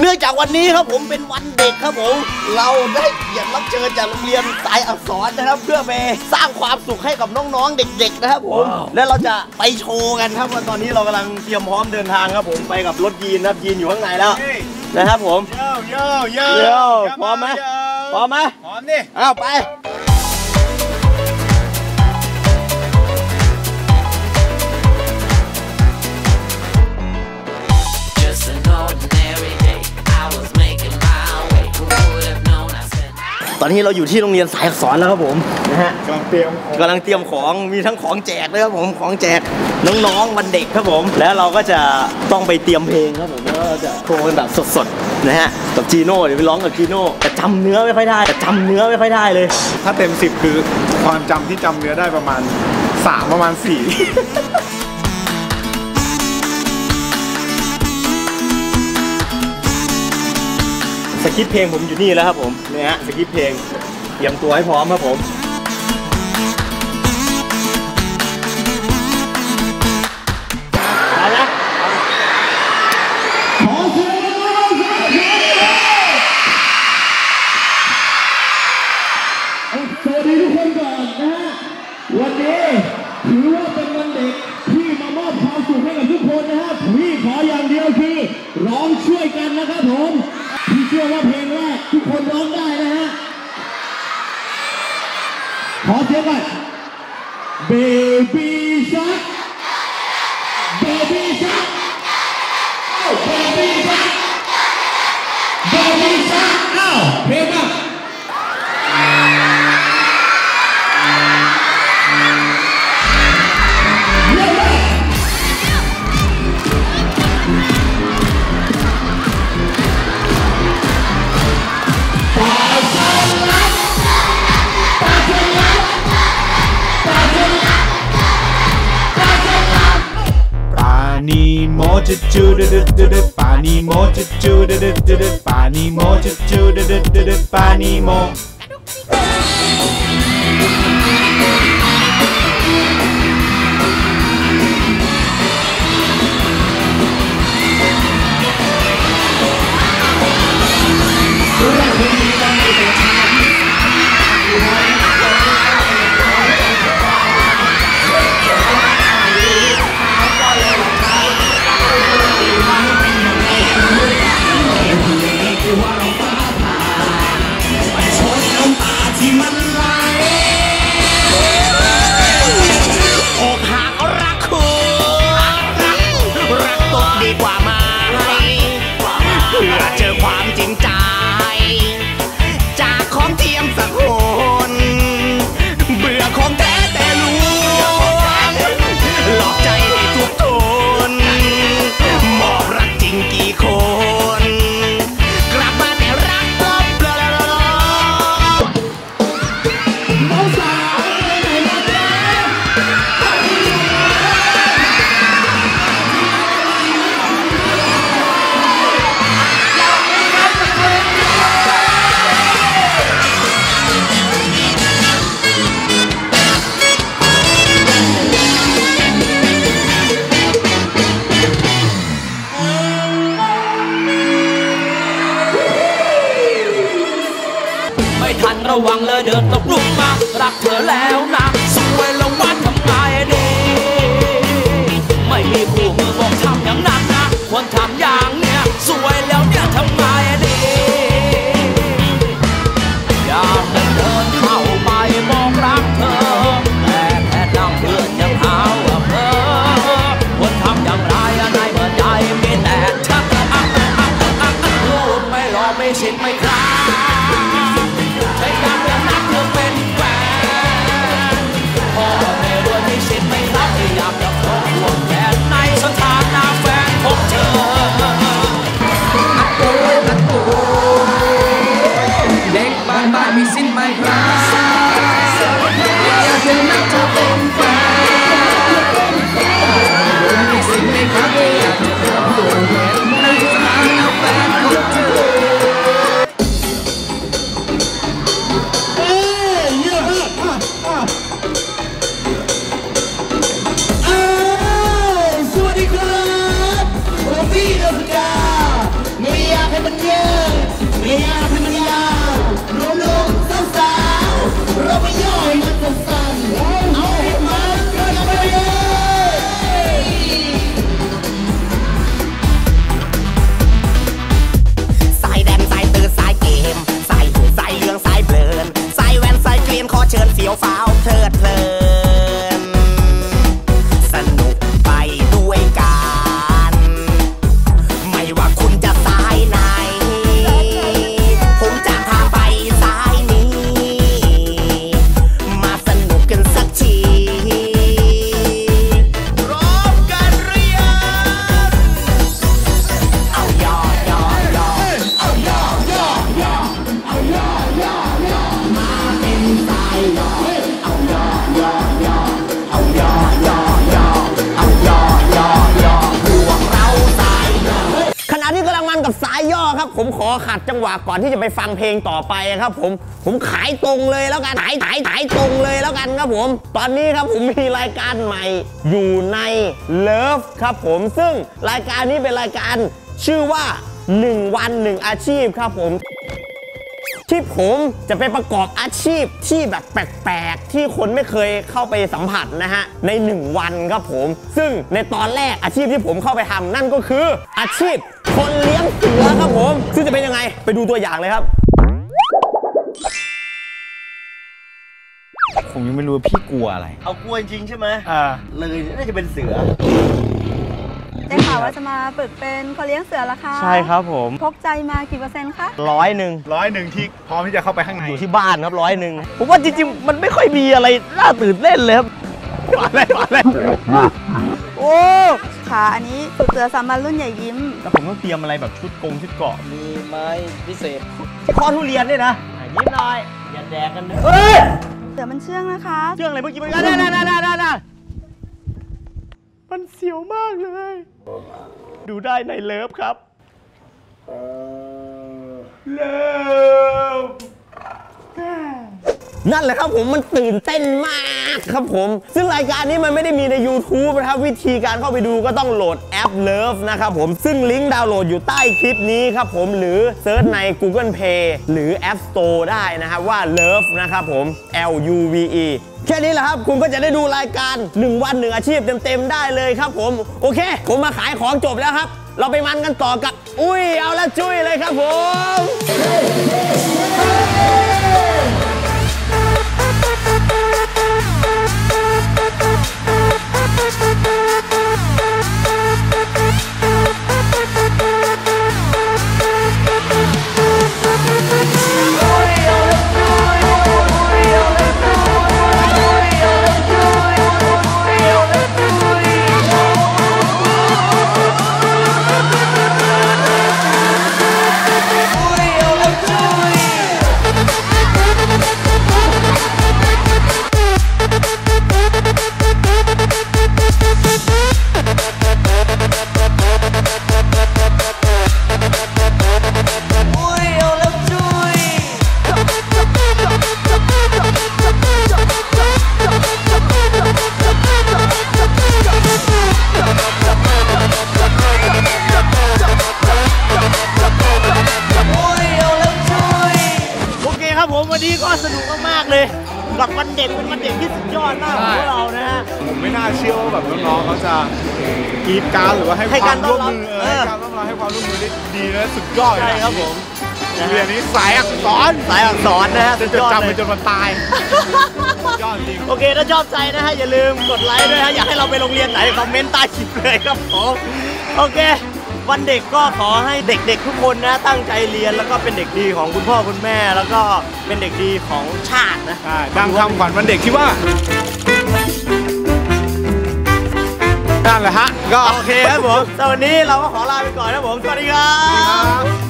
เนื่องจากวันนี้ครับผมเป็นวันเด็กครับผมเราได้เกียรติรับเชิญจากโรงเรียนสายอักษรนะครับเพื่อไปสร้างความสุขให้กับน้องๆเด็กๆนะครับผมและเราจะไปโชว์กันครับว่าตอนนี้เรากำลังเตรียมพร้อมเดินทางครับผมไปกับรถยีนครับยีนอยู่ข้างในแล้วนะครับผมโย่พร้อมไหมพร้อมดิอ้าวไปตอนนี้เราอยู่ที่โรงเรียนสายอักษรแล้วครับผมนะฮะกำลังเตรียมของมีทั้งของแจกเลยครับผมของแจกน้องๆวันเด็กครับผมแล้วเราก็จะต้องไปเตรียมเพลงครับผมแล้วก็จะโชว์กันแบบสดๆนะฮะกับจีโน่เดี๋ยวไปร้องกับจีโน่แต่จำเนื้อไม่ค่อยได้เลยถ้าเต็ม10คือความจำที่จำเนื้อได้ประมาณ3ประมาณ4สคริปต์เพลงผมอยู่นี่แล้วครับผมเนี่ยฮะสคริปต์เพลงเตรียมตัวให้พร้อมครับผมไปนะขอเสียงสวัสดีทุกคนก่อนนะฮะวันนี้ถือว่าเป็นวันเด็กที่มามอบความสุขให้กับทุกคนนะฮะพี่ขออย่างเดียวคือร้องช่วยกันนะครับผมพี่เชื่อว่าเพลงแรกทุกคนร้องได้นะฮะขอเสียงหน่อย Baby Shark Baby Shark Baby Shark Baby Shark อ้าวเพลงอ่ะจะจูดดดดปานีโมจะจูดดดปานีโมจะจูดดดปานีโมระวังเลยเดินตกลุมมารักเธอแล้วนะสวยแล้ววันทำไมดีไม่มีผู้มือบอกทำอย่างนั้นนะควรทำอย่างเนี้ยสวยแล้วเนี่ยทำไมดีอยากเดินเข้าไปบอกรักเธอแต่แค่ดังเพื่อนยังหาว่าเพ้อควรทำอย่างไรในเมื่อใจมีแต่ชักรูปไม่หล่อไม่ชิดไม่คลาในสถานะแฟนของเธอ มันเยอะไม่ยากให้มันยาวรวมลูกสาวๆเราไปย่อยมันสั้นๆเอาให้มันกระดับไปเลยสายแดนสายตื่นสายเกมสายหูสายเรื่องสายเพลินสายแว่นสายเกลียนขอเชิญเสียวฟ้าวเพลิดเพลินสนุกไปด้วยกันไม่ว่าคุณจะสายไหนผมจะพาไปสายนี้มาสนุกกันสักทีพร้อมกันหรือยังเอายอยอยอเอายอยอยอเอายอยอยอมาเป็นสายยอเอายอยอยอเอายอยอยอเอายอยอยอพวกเราสายยอ ขณะที่กำลังมันกับสายย่อครับผมขอขัดจังหวะก่อนที่จะไปฟังเพลงต่อไปครับผมขายตรงเลยแล้วกันขายตรงเลยแล้วกันครับผมตอนนี้ครับผมมีรายการใหม่อยู่ใน LUVE ครับผมซึ่งรายการนี้เป็นรายการชื่อว่า1วัน1อาชีพครับผม ที่ผมจะไปประกอบอาชีพที่แบบแปลกๆที่คนไม่เคยเข้าไปสัมผัสนะฮะใน 1 วันครับผมซึ่งในตอนแรกอาชีพที่ผมเข้าไปทำนั่นก็คืออาชีพคนเลี้ยงเสือครับผมซึ่งจะเป็นยังไงไปดูตัวอย่างเลยครับผมยังไม่รู้ว่าพี่กลัวอะไรเอากลัวจริงใช่ไหมเลยน่าจะเป็นเสือได้ข่าวว่าจะมาฝึกเป็นคนเลี้ยงเสือละคะใช่ครับผมพกใจมากี่เปอร์เซ็นต์คะ100101ที่พร้อมที่จะเข้าไปข้างในอยู่ที่บ้านครับ101ผมว่าจริงๆมันไม่ค่อยมีอะไรน่าตื่นเต้นเลยครับอะไรโอ้ค่ะอันนี้ฝึกเสือสามัญรุ่นใหญ่ยิ้มแต่ผมต้องเตรียมอะไรแบบชุดกงชุดเกาะมีไม้พิเศษที่คอทุเรียนเนี่ยนะยิ้มหน่อยอย่าแดกกันนะเฮ้ยเสือมันเชื่องนะคะเชื่องอะไรเมื่อกี้มันได้มันเสียวมากเลยดูได้ในเลิฟครับเลิฟนั่นแหละครับผมมันตื่นเต้นมากครับผมซึ่งรายการนี้มันไม่ได้มีใน YouTube นะครับวิธีการเข้าไปดูก็ต้องโหลดแอป LUVE นะครับผมซึ่งลิงก์ดาวน์โหลดอยู่ใต้คลิปนี้ครับผมหรือเซิร์ชใน Google Play หรือ App Store ได้นะครับว่า LUVE นะครับผม LUVEแค่นี้แหละครับคุณก็จะได้ดูรายการ1วัน1อาชีพเต็มๆได้เลยครับผมโอเคผมมาขายของจบแล้วครับเราไปมันกันต่อกับอุ้ยเอาละจุ้ยเลยครับผมวันนี้ก็สนุกมากๆเลยหลักวันเด็กเป็นวันเด็กที่สุดยอดมากของเรานะฮะผมไม่น่าเชื่อว่าแบบน้องๆเขาจะกีบการหรือว่าให้ความร่วมมือการต้อนรับให้ความร่วมมือได้ดีและสุดยอดใช่ครับผมเรียนนี้สายอักษรนะฮะจะจำมันจนมันตายยอดจริงโอเคถ้าชอบใจนะฮะอย่าลืมกดไลค์ด้วยฮะอยากให้เราไปโรงเรียนไหนคอมเมนต์ใต้คลิปเลยครับผมโอเควันเด็กก็ขอให้เด็กๆทุกคนนะตั้งใจเรียนแล้วก็เป็นเด็กดีของคุณพ่อคุณแม่แล้วก็เป็นเด็กดีของชาตินะดังคำขวัญวันเด็กที่ว่านั่นแหละฮะก็โอเคครับผมวันนี้เราก็ขอลาไปก่อนนะผมสวัสดีครับ